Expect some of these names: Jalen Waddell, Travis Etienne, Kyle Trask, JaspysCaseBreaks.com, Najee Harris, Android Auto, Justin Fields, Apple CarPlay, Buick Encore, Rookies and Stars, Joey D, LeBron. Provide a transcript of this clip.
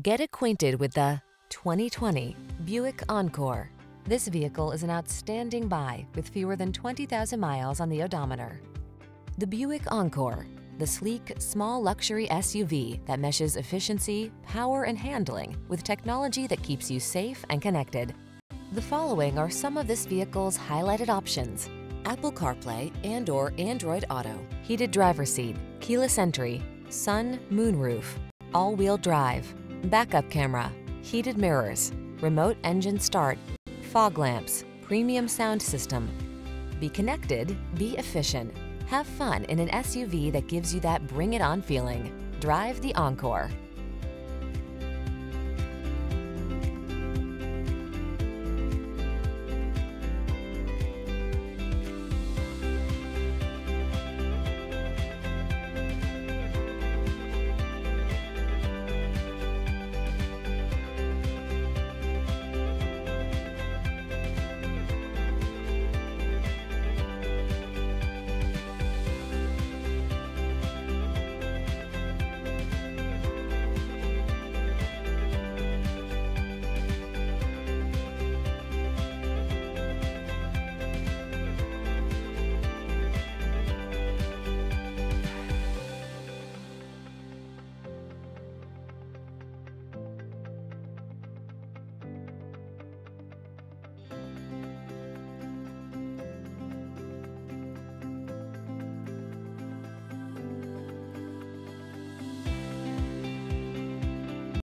Get acquainted with the 2020 Buick Encore. This vehicle is an outstanding buy with fewer than 20,000 miles on the odometer. The Buick Encore, the sleek, small luxury SUV that meshes efficiency, power, and handling with technology that keeps you safe and connected. The following are some of this vehicle's highlighted options: Apple CarPlay and/or Android Auto, heated driver's seat, keyless entry, sun, moon roof, all-wheel drive, backup camera, heated mirrors, remote engine start, fog lamps, premium sound system. Be connected, be efficient. Have fun in an SUV that gives you that bring it on feeling. Drive the Encore.